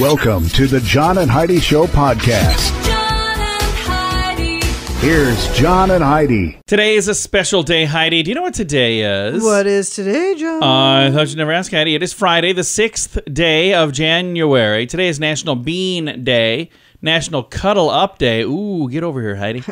Welcome to the John and Heidi Show podcast. John and Heidi. Here's John and Heidi. Today is a special day, Heidi. Do you know what today is? What is today, John? I thought you'd never ask, Heidi. It is Friday, the 6th day of January. Today is National Bean Day, National Cuddle Up Day. Ooh, get over here, Heidi.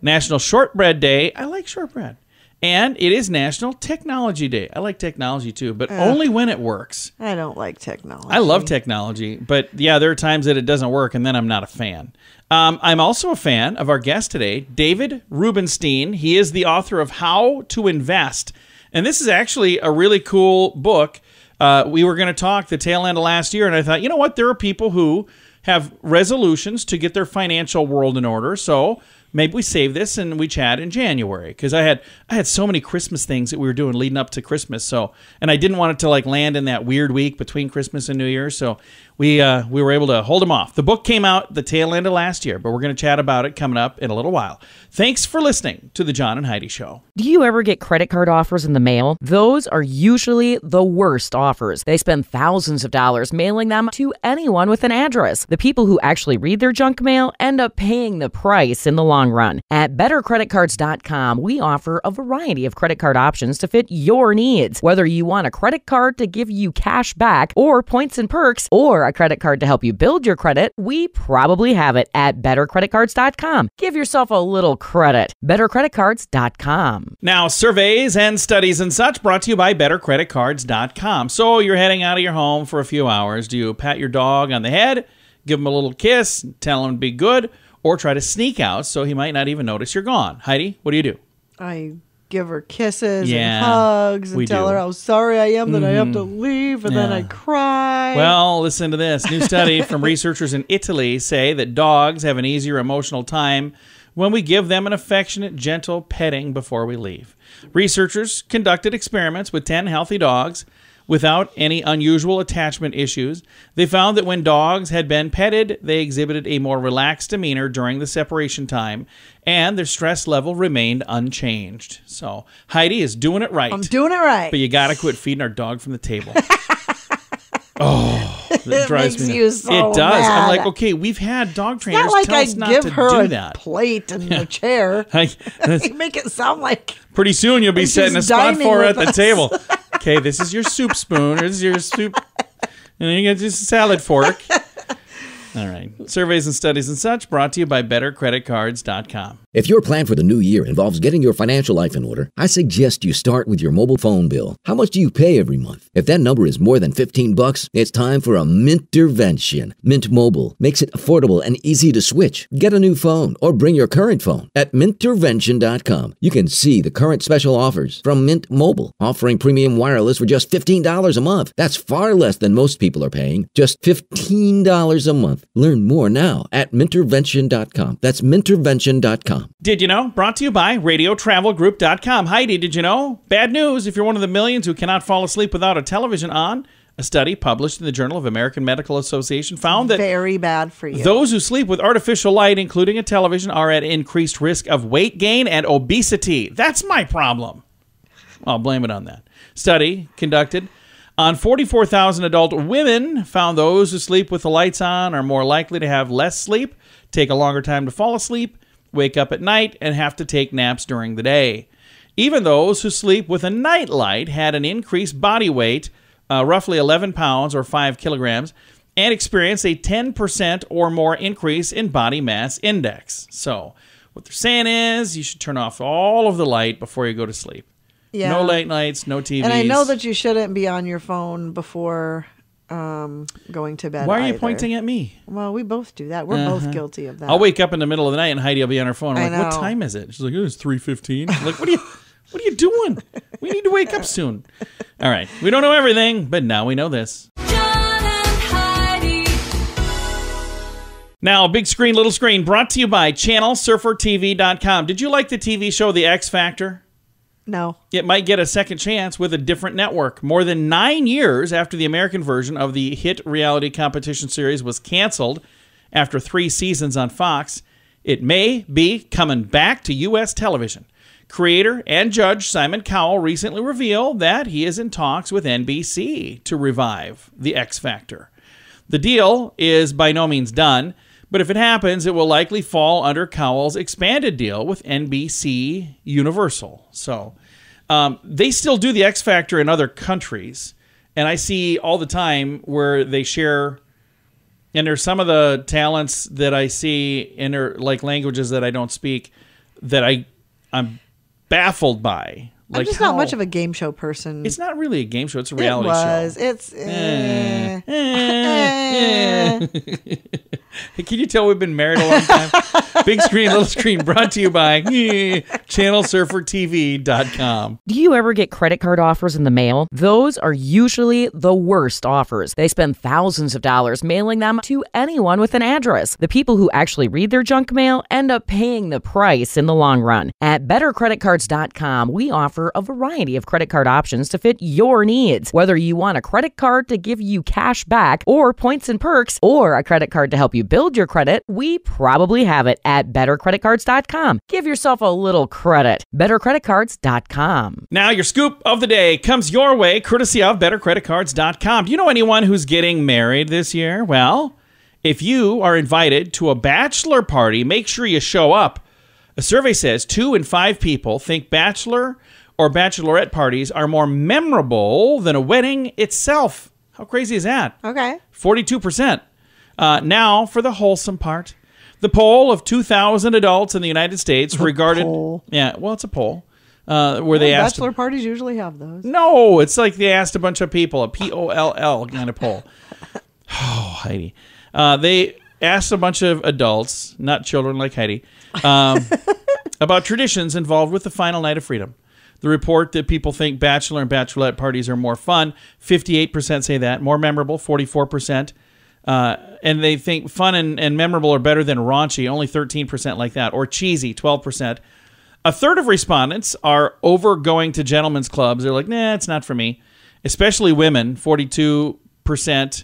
National Shortbread Day. I like shortbread. And it is National Technology Day. I like technology, too, but only when it works. I don't like technology. I love technology, but, yeah, there are times that it doesn't work, and then I'm not a fan. I'm also a fan of our guest today, David Rubenstein. He is the author of How to Invest. And this is actually a really cool book. We were going to talk the tail end of last year, and I thought, you know what? There are people who have resolutions to get their financial world in order, so maybe we save this and we chat in January, because I had so many Christmas things that we were doing leading up to Christmas. So, and I didn't want it to like land in that weird week between Christmas and New Year's. So we were able to hold them off. The book came out the tail end of last year, but we're going to chat about it coming up in a little while. Thanks for listening to the John and Heidi Show. Do you ever get credit card offers in the mail? Those are usually the worst offers. They spend thousands of dollars mailing them to anyone with an address. The people who actually read their junk mail end up paying the price in the long run. At BetterCreditCards.com, we offer a variety of credit card options to fit your needs. Whether you want a credit card to give you cash back or points and perks, or a credit card to help you build your credit, we probably have it at BetterCreditCards.com. Give yourself a little credit. BetterCreditCards.com. Now, surveys and studies and such brought to you by BetterCreditCards.com. So you're heading out of your home for a few hours. Do you pat your dog on the head, give him a little kiss, tell him to be good, or try to sneak out so he might not even notice you're gone? Heidi, what do you do? I give her kisses and hugs and tell her how sorry I am that I have to leave, and then I cry. Well, listen to this. New study from researchers in Italy say that dogs have an easier emotional time when we give them an affectionate, gentle petting before we leave. Researchers conducted experiments with 10 healthy dogs without any unusual attachment issues. They found that when dogs had been petted, they exhibited a more relaxed demeanor during the separation time, and their stress level remained unchanged. So Heidi is doing it right. I'm doing it right. But you got to quit feeding our dog from the table. Oh, that drives me nuts. It does. Mad. I'm like, okay, we've had dog trainers tell us not to do that. It's not like I give her a plate and a chair. They make it sound like pretty soon you'll be setting a spot for her at the table. Okay, this is your soup spoon. This is your soup. And then you get this salad fork. All right. Surveys and studies and such brought to you by BetterCreditCards.com. If your plan for the new year involves getting your financial life in order, I suggest you start with your mobile phone bill. How much do you pay every month? If that number is more than $15, it's time for a Mintervention. Mint Mobile makes it affordable and easy to switch. Get a new phone or bring your current phone. At Mintervention.com, you can see the current special offers from Mint Mobile, offering premium wireless for just $15 a month. That's far less than most people are paying, just $15 a month. Learn more now at Mintervention.com. That's Mintervention.com. Did you know? Brought to you by RadioTravelGroup.com. Heidi, did you know? Bad news if you're one of the millions who cannot fall asleep without a television on. A study published in the Journal of American Medical Association found that very bad for you. Those who sleep with artificial light, including a television, are at increased risk of weight gain and obesity. That's my problem. I'll blame it on that. Study conducted on 44,000 adult women found those who sleep with the lights on are more likely to have less sleep, take a longer time to fall asleep, wake up at night, and have to take naps during the day. Even those who sleep with a nightlight had an increased body weight, roughly 11 pounds or 5 kilograms, and experienced a 10% or more increase in body mass index. So what they're saying is you should turn off all of the light before you go to sleep. Yeah. No late nights, no TVs. And I know that you shouldn't be on your phone before going to bed. Why are you pointing at me? Well, we both do that. We're both guilty of that. I'll wake up in the middle of the night and Heidi will be on her phone. I'm like, what time is it? She's like, it's 3:15. I'm like, what are you doing? We need to wake up soon. All right. We don't know everything, but now we know this. Now, big screen, little screen, brought to you by ChannelSurferTV.com. Did you like the TV show The X Factor? No. It might get a second chance with a different network. More than 9 years after the American version of the hit reality competition series was canceled after 3 seasons on Fox, it may be coming back to U.S. television. Creator and judge Simon Cowell recently revealed that he is in talks with NBC to revive The X Factor. The deal is by no means done, but if it happens, it will likely fall under Cowell's expanded deal with NBC Universal. So they still do the X Factor in other countries, and I see all the time where they share. And there's some of the talents that I see in like languages that I don't speak that I'm baffled by. Like, I'm just not much of a game show person. It's not really a game show. It's a reality show. It's Can you tell we've been married a long time? Big Screen, Little Screen, brought to you by ChannelSurferTV.com. Do you ever get credit card offers in the mail? Those are usually the worst offers. They spend thousands of dollars mailing them to anyone with an address. The people who actually read their junk mail end up paying the price in the long run. At BetterCreditCards.com, we offer a variety of credit card options to fit your needs. Whether you want a credit card to give you cash back or points and perks, or a credit card to help you build your credit, we probably have it at bettercreditcards.com. Give yourself a little credit. Bettercreditcards.com. Now your scoop of the day comes your way courtesy of bettercreditcards.com. Do you know anyone who's getting married this year? Well, if you are invited to a bachelor party, make sure you show up. A survey says 2 in 5 people think bachelor or bachelorette parties are more memorable than a wedding itself. How crazy is that? Okay. 42%. Now for the wholesome part. The poll of 2,000 adults in the United States regarded... Poll. Yeah, well, it's a poll. Where they asked... Bachelor parties usually have those. No, it's like they asked a bunch of people, a P-O-L-L kind of poll. Oh, Heidi. They asked a bunch of adults, not children like Heidi, about traditions involved with the final night of freedom. The report that people think bachelor and bachelorette parties are more fun, 58% say that, more memorable, 44%. And they think fun and memorable are better than raunchy, only 13% like that, or cheesy, 12%. A third of respondents are over going to gentlemen's clubs. They're like, nah, it's not for me. Especially women, 42%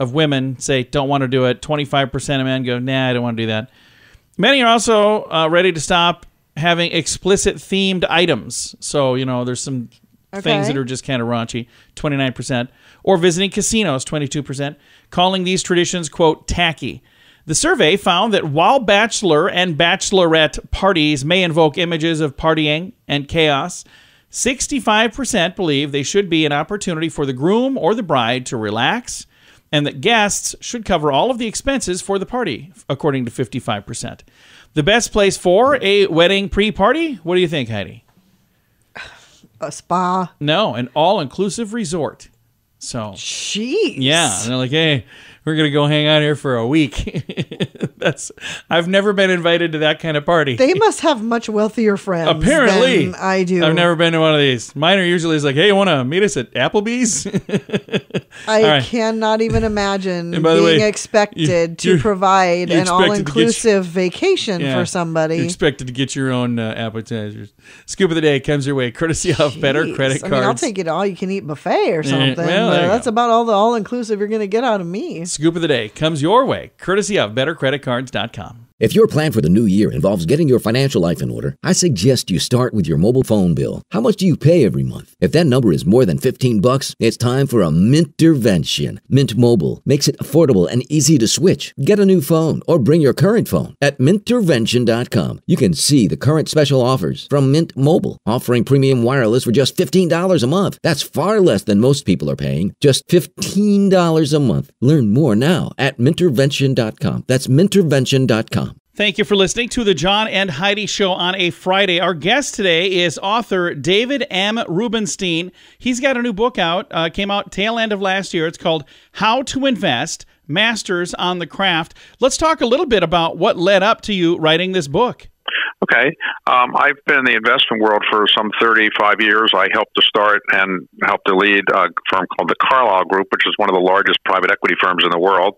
of women say don't want to do it. 25% of men go, nah, I don't want to do that. Many are also ready to stop having explicit themed items. So, you know, there's some... Okay. Things that are just kind of raunchy, 29%. Or visiting casinos, 22%. Calling these traditions, quote, tacky. The survey found that while bachelor and bachelorette parties may invoke images of partying and chaos, 65% believe they should be an opportunity for the groom or the bride to relax, and that guests should cover all of the expenses for the party, according to 55%. The best place for a wedding pre-party? What do you think, Heidi? A spa? No, an all-inclusive resort. So, jeez. Yeah, and they're like, hey, we're gonna go hang out here for a week. I've never been invited to that kind of party. They must have much wealthier friends. Apparently, than I do. I've never been to one of these. Mine are usually is like, hey, you want to meet us at Applebee's? I cannot even imagine being expected to provide an all-inclusive vacation for somebody. You're expected to get your own appetizers. Scoop of the day comes your way courtesy of Better Credit Cards. I mean, I'll take it all you can eat buffet or something. Well, that's about all the all-inclusive you're going to get out of me. Scoop of the day comes your way courtesy of BetterCreditCards.com. If your plan for the new year involves getting your financial life in order, I suggest you start with your mobile phone bill. How much do you pay every month? If that number is more than $15, it's time for a Mintervention. Mint Mobile makes it affordable and easy to switch. Get a new phone or bring your current phone. At Mintervention.com, you can see the current special offers from Mint Mobile, offering premium wireless for just $15 a month. That's far less than most people are paying, just $15 a month. Learn more now at Mintervention.com. That's Mintervention.com. Thank you for listening to the John and Heidi Show on a Friday. Our guest today is author David M. Rubenstein. He's got a new book out, came out tail end of last year. It's called How to Invest, Masters on the Craft. Let's talk a little bit about what led up to you writing this book. Okay. I've been in the investment world for some 35 years. I helped to start and helped to lead a firm called the Carlyle Group, which is one of the largest private equity firms in the world.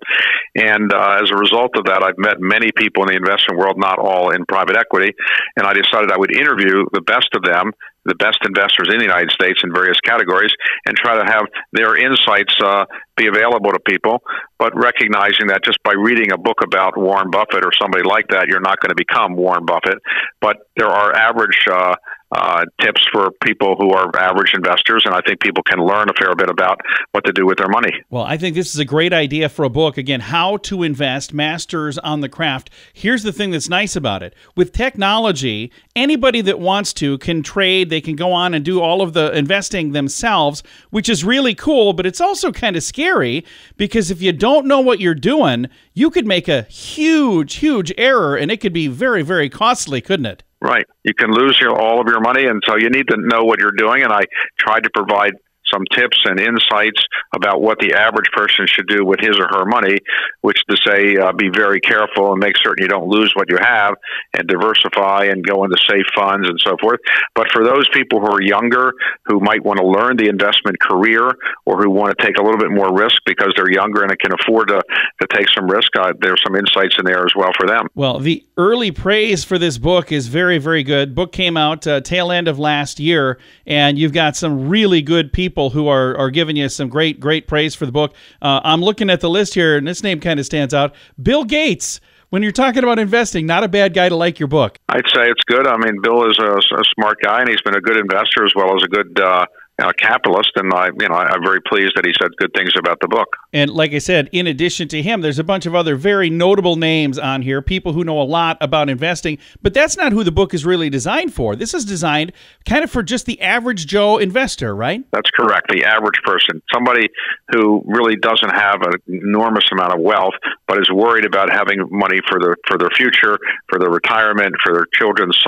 And as a result of that, I've met many people in the investment world, not all in private equity. And I decided I would interview the best of them, the best investors in the United States in various categories, and try to have their insights be available to people, but recognizing that just by reading a book about Warren Buffett or somebody like that, you're not going to become Warren Buffett. But there are average tips for people who are average investors, and I think people can learn a fair bit about what to do with their money. Well, I think this is a great idea for a book. Again, How to Invest, Masters on the Craft. Here's the thing that's nice about it. With technology, anybody that wants to can trade. They can go on and do all of the investing themselves, which is really cool, but it's also kind of scary because if you don't know what you're doing, you could make a huge, huge error, and it could be very, very costly, couldn't it? Right. You can lose all of your money, and so you need to know what you're doing, and I tried to provide some tips and insights about what the average person should do with his or her money, which to say be very careful and make certain you don't lose what you have and diversify and go into safe funds and so forth. But for those people who are younger, who might want to learn the investment career or who want to take a little bit more risk because they're younger and can afford to take some risk, there's some insights in there as well for them. Well, the early praise for this book is very, very good. Book came out tail end of last year, and you've got some really good people who are giving you some great, great praise for the book. I'm looking at the list here, and this name kind of stands out. Bill Gates. When you're talking about investing, not a bad guy to like your book. I'd say it's good. I mean, Bill is a smart guy, and he's been a good investor as well as a good capitalist, and I'm very pleased that he said good things about the book. And like I said, in addition to him, there's a bunch of other very notable names on here, people who know a lot about investing, but that's not who the book is really designed for. This is designed kind of for just the average Joe investor, right? That's correct, the average person, somebody who really doesn't have an enormous amount of wealth, but is worried about having money for their future, for their retirement, for their children's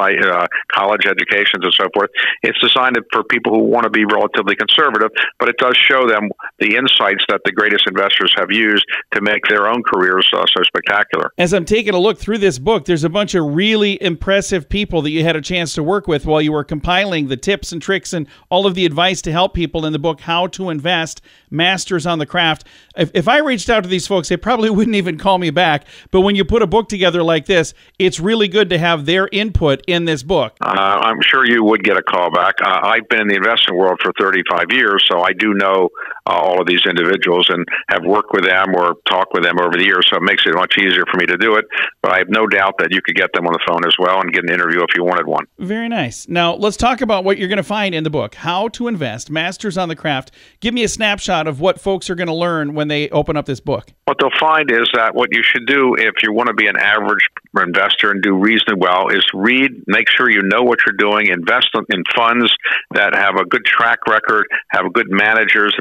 college educations and so forth. It's designed for people who want to be relatively conservative, but it does show them the insights that the greatest investors have used to make their own careers so spectacular. As I'm taking a look through this book, there's a bunch of really impressive people that you had a chance to work with while you were compiling the tips and tricks and all of the advice to help people in the book, How to Invest, Masters on the Craft. If I reached out to these folks, they probably wouldn't even call me back, but when you put a book together like this, it's really good to have their input in this book. I'm sure you would get a call back. I've been in the investment world for 35 years, so I do know all of these individuals and have worked with them or talked with them over the years, so it makes it much easier for me to do it. But I have no doubt that you could get them on the phone as well and get an interview if you wanted one. Very nice. Now, let's talk about what you're going to find in the book, How to Invest, Masters on the Craft. Give me a snapshot of what folks are going to learn when they open up this book. What they'll find is that what you should do if you want to be an average investor and do reasonably well is read, make sure you know what you're doing, invest in funds that have a good track record, have good managers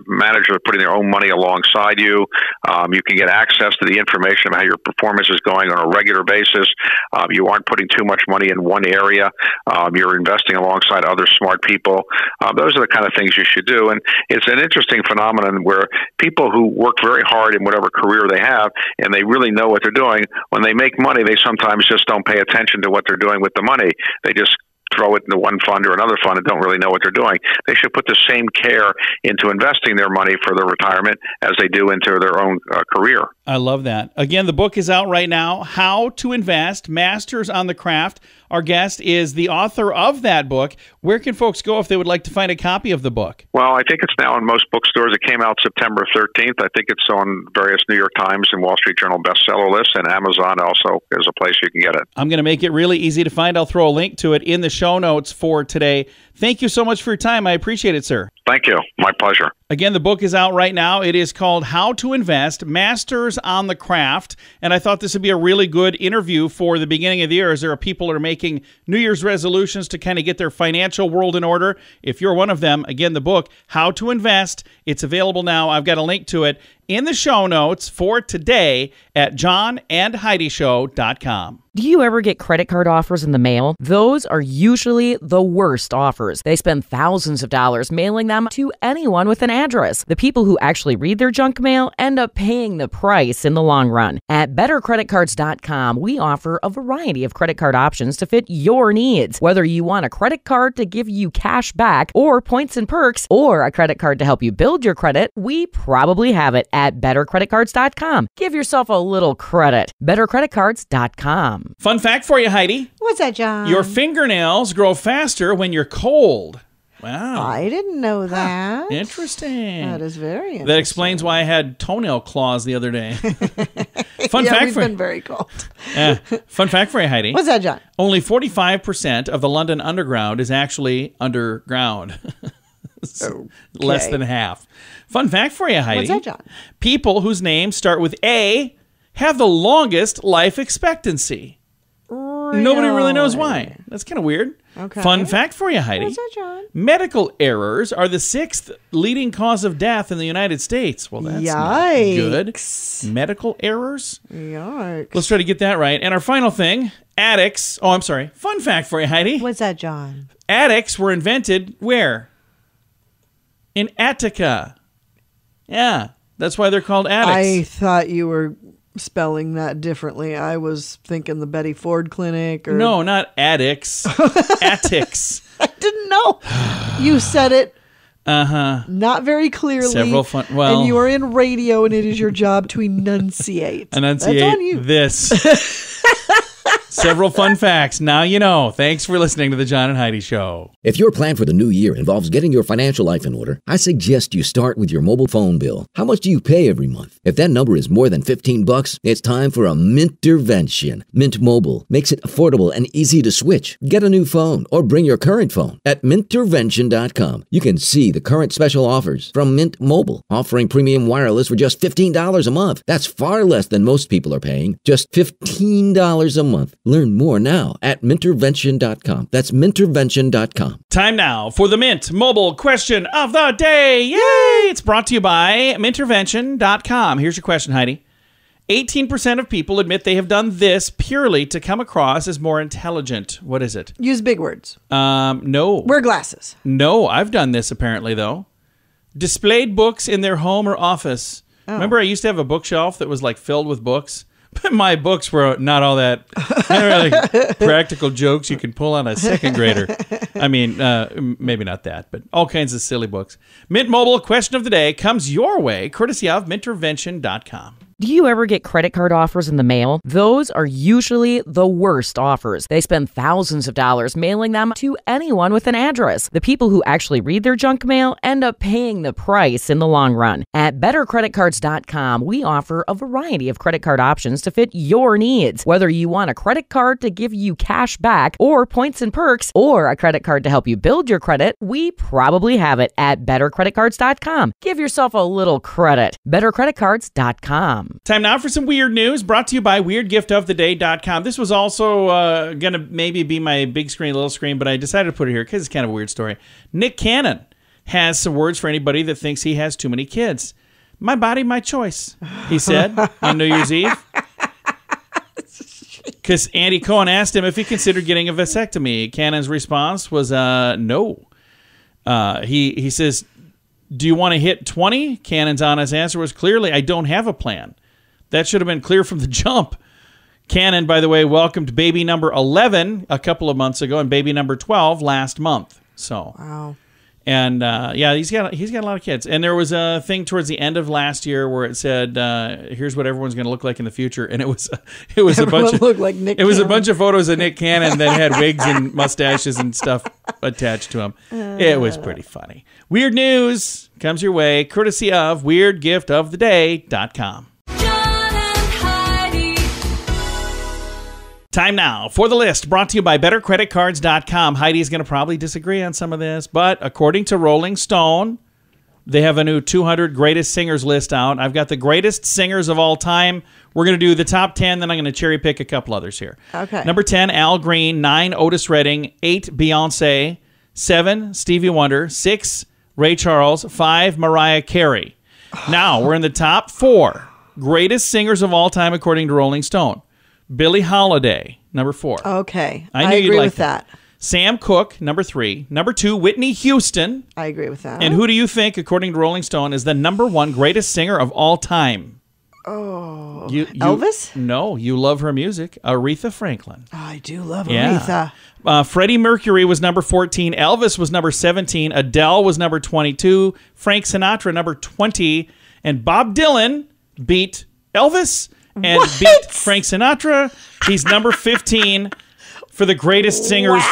putting their own money alongside you. You can get access to the information about how your performance is going on a regular basis. You aren't putting too much money in one area. You're investing alongside other smart people. Those are the kind of things you should do. And it's an interesting phenomenon where people who work very hard in whatever career they have and they really know what they're doing, when they make money, they sometimes just don't pay attention to what they're doing with the money. They just throw it into one fund or another fund and don't really know what they're doing. They should put the same care into investing their money for their retirement as they do into their own career. I love that. Again, the book is out right now, How to Invest, Masters on the Craft. Our guest is the author of that book. Where can folks go if they would like to find a copy of the book? Well, I think it's now in most bookstores. It came out September 13th. I think it's on various New York Times and Wall Street Journal bestseller lists, and Amazon also is a place you can get it. I'm going to make it really easy to find. I'll throw a link to it in the show notes for today. Thank you so much for your time. I appreciate it, sir. Thank you. My pleasure. Again, the book is out right now. It is called How to Invest, Masters on the Craft. And I thought this would be a really good interview for the beginning of the year, as there are people that are making New Year's resolutions to kind of get their financial world in order. If you're one of them, again, the book, How to Invest, it's available now. I've got a link to it in the show notes for today at johnandheidishow.com. Do you ever get credit card offers in the mail? Those are usually the worst offers. They spend thousands of dollars mailing them to anyone with an address. The people who actually read their junk mail end up paying the price in the long run. At BetterCreditCards.com, we offer a variety of credit card options to fit your needs. Whether you want a credit card to give you cash back or points and perks, or a credit card to help you build your credit, we probably have it at BetterCreditCards.com. Give yourself a little credit. BetterCreditCards.com. Fun fact for you, Heidi. What's that, John? Your fingernails grow faster when you're cold. Wow. I didn't know that. Huh. Interesting. That is very interesting. That explains why I had toenail claws the other day. Fun fact for you. It's been very cold. Fun fact for you, Heidi. What's that, John? Only 45% of the London Underground is actually underground. Okay. Less than half. Fun fact for you, Heidi. What's that, John? People whose names start with A have the longest life expectancy. Really? Nobody really knows why. That's kind of weird. Okay. Fun fact for you, Heidi. What's that, John? Medical errors are the 6th leading cause of death in the United States. Well, that's not good. Medical errors? Yikes. Let's try to get that right. And our final thing, addicts. Oh, I'm sorry. Fun fact for you, Heidi. What's that, John? Addicts were invented where? In Attica. Yeah. That's why they're called addicts. I thought you were spelling that differently. I was thinking the Betty Ford Clinic. Or... No, not addicts. Attics. I didn't know. You said it not very clearly. Several fun... Well... And you are in radio, and it is your job to enunciate. Enunciate. That's on you. This. Several fun facts. Now you know. Thanks for listening to The John and Heidi Show. If your plan for the new year involves getting your financial life in order, I suggest you start with your mobile phone bill. How much do you pay every month? If that number is more than $15, it's time for a Mintervention. Mint Mobile makes it affordable and easy to switch. Get a new phone or bring your current phone. At Mintervention.com, you can see the current special offers from Mint Mobile, offering premium wireless for just $15 a month. That's far less than most people are paying, just $15 a month. Learn more now at Mintervention.com. That's Mintervention.com. Time now for the Mint Mobile Question of the Day. Yay! It's brought to you by Mintervention.com. Here's your question, Heidi. 18% of people admit they have done this purely to come across as more intelligent. What is it? Use big words. No. Wear glasses. No, I've done this apparently, though. Displayed books in their home or office. Oh. Remember, I used to have a bookshelf that was like filled with books? But my books were not all that really practical jokes you can pull on a second grader. I mean, maybe not that, but all kinds of silly books. Mint Mobile question of the day comes your way, courtesy of Mintervention.com. Do you ever get credit card offers in the mail? Those are usually the worst offers. They spend thousands of dollars mailing them to anyone with an address. The people who actually read their junk mail end up paying the price in the long run. At BetterCreditCards.com, we offer a variety of credit card options to fit your needs. Whether you want a credit card to give you cash back or points and perks, or a credit card to help you build your credit, we probably have it at BetterCreditCards.com. Give yourself a little credit. BetterCreditCards.com. Time now for some weird news, brought to you by WeirdGiftOfTheDay.com. This was also going to maybe be my big screen, little screen, but I decided to put it here because it's kind of a weird story. Nick Cannon has some words for anybody that thinks he has too many kids. My body, my choice, he said on New Year's Eve. Because Andy Cohen asked him if he considered getting a vasectomy. Cannon's response was no. He says, do you want to hit 20? Cannon's honest answer was, clearly, I don't have a plan. That should have been clear from the jump. Cannon, by the way, welcomed baby number 11 a couple of months ago and baby number 12 last month. So, wow. And yeah, he's got a lot of kids. And there was a thing towards the end of last year where it said, "Here's what everyone's going to look like in the future." And it was Everyone a bunch of looked like Nick Cannon. Was a bunch of photos of Nick Cannon that had wigs and mustaches and stuff attached to him. It was pretty funny. Weird news comes your way, courtesy of WeirdGiftOfTheDay.com. Time now for the list, brought to you by BetterCreditCards.com. Heidi's going to probably disagree on some of this, but according to Rolling Stone, they have a new 200 greatest singers list out. I've got the greatest singers of all time. We're going to do the top 10, then I'm going to cherry pick a couple others here. Okay. Number 10, Al Green. 9, Otis Redding. 8, Beyonce. 7, Stevie Wonder. 6, Ray Charles. 5, Mariah Carey. Now we're in the top 4 greatest singers of all time, according to Rolling Stone. Billie Holiday, number 4. Okay. I agree with that. Sam Cooke, number 3. Number 2, Whitney Houston. I agree with that. And who do you think, according to Rolling Stone, is the number 1 greatest singer of all time? Oh, Elvis? No, you love her music. Aretha Franklin. Oh, I do love Aretha. Freddie Mercury was number 14. Elvis was number 17. Adele was number 22. Frank Sinatra, number 20. And Bob Dylan beat Elvis and beat Frank Sinatra. He's number 15 for the greatest singers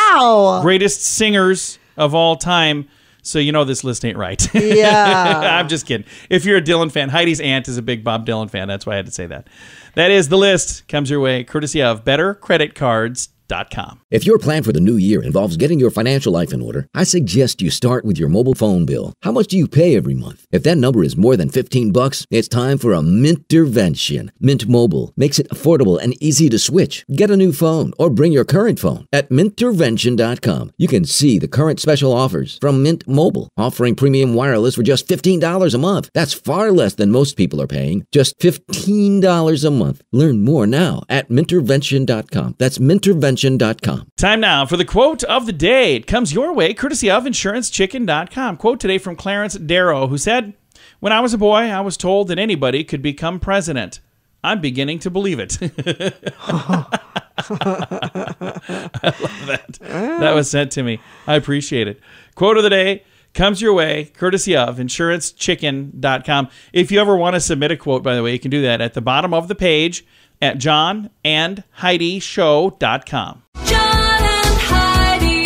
of all time. so you know this list ain't right. Yeah. I'm just kidding. If you're a Dylan fan, Heidi's aunt is a big Bob Dylan fan. That's why I had to say that. That is the list. Comes your way courtesy of bettercreditcards.com. If your plan for the new year involves getting your financial life in order, I suggest you start with your mobile phone bill. How much do you pay every month? If that number is more than $15, it's time for a Mintervention. Mint Mobile makes it affordable and easy to switch. Get a new phone or bring your current phone. At Mintervention.com, you can see the current special offers from Mint Mobile, offering premium wireless for just $15 a month. That's far less than most people are paying, just $15 a month. Learn more now at Mintervention.com. That's Mintervention.com. Time now for the quote of the day. It comes your way courtesy of insurancechicken.com. Quote today from Clarence Darrow, who said, "When I was a boy, I was told that anybody could become president. I'm beginning to believe it." I love that. That was sent to me. I appreciate it. Quote of the day comes your way courtesy of insurancechicken.com. If you ever want to submit a quote, by the way, you can do that at the bottom of the page at johnandheidishow.com. John and Heidi.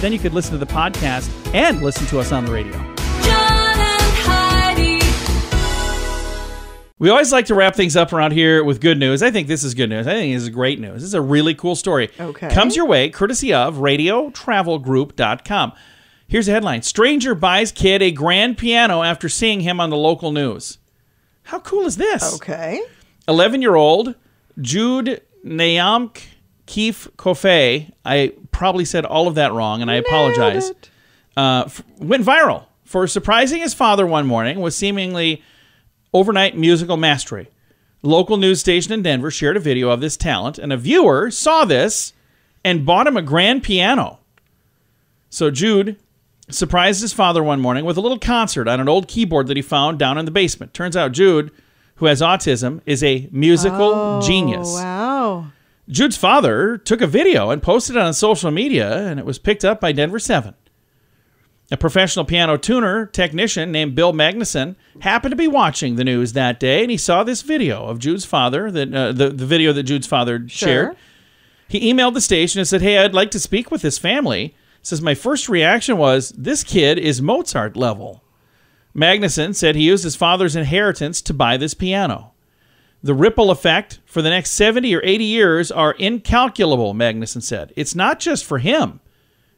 Then you could listen to the podcast and listen to us on the radio. John and Heidi. We always like to wrap things up around here with good news. I think this is good news. I think this is great news. This is a really cool story. Okay. Comes your way courtesy of radiotravelgroup.com. Here's a headline. Stranger buys kid a grand piano after seeing him on the local news. How cool is this? Okay. 11-year-old Jude Nayamk Keef Kofei, I probably said all of that wrong, and I apologize, went viral for surprising his father one morning with seemingly overnight musical mastery. Local news station in Denver shared a video of this talent, and a viewer saw this and bought him a grand piano. So Jude surprised his father one morning with a little concert on an old keyboard that he found down in the basement. Turns out Jude, who has autism, is a musical genius. Wow. Jude's father took a video and posted it on social media, and it was picked up by Denver 7. A professional piano tuner technician named Bill Magnuson happened to be watching the news that day, and he saw this video of Jude's father, that the video that Jude's father shared. He emailed the station and said, "Hey, I'd like to speak with this family." He says, "My first reaction was, this kid is Mozart level." Magnuson said he used his father's inheritance to buy this piano. "The ripple effect for the next 70 or 80 years are incalculable," Magnuson said. "It's not just for him.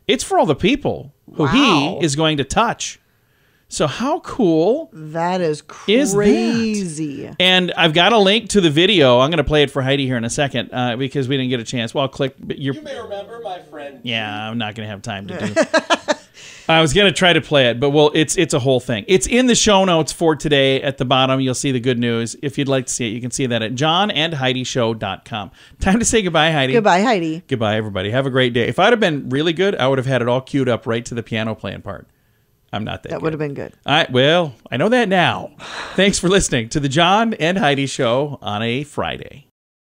It's for all the people who he is going to touch." So how cool that is crazy. And I've got a link to the video. I'm going to play it for Heidi here in a second because we didn't get a chance. Well, I'll click. But you may remember my friend. Yeah, I'm not going to have time to do it. I was going to try to play it, but well, it's a whole thing. It's in the show notes for today. At the bottom, you'll see the good news. If you'd like to see it, you can see that at johnandheidishow.com. Time to say goodbye, Heidi. Goodbye, Heidi. Goodbye, everybody. Have a great day. If I'd have been really good, I would have had it all queued up right to the piano playing part. I'm not that good. That would have been good. Well, I know that now. Thanks for listening to the John and Heidi Show on a Friday.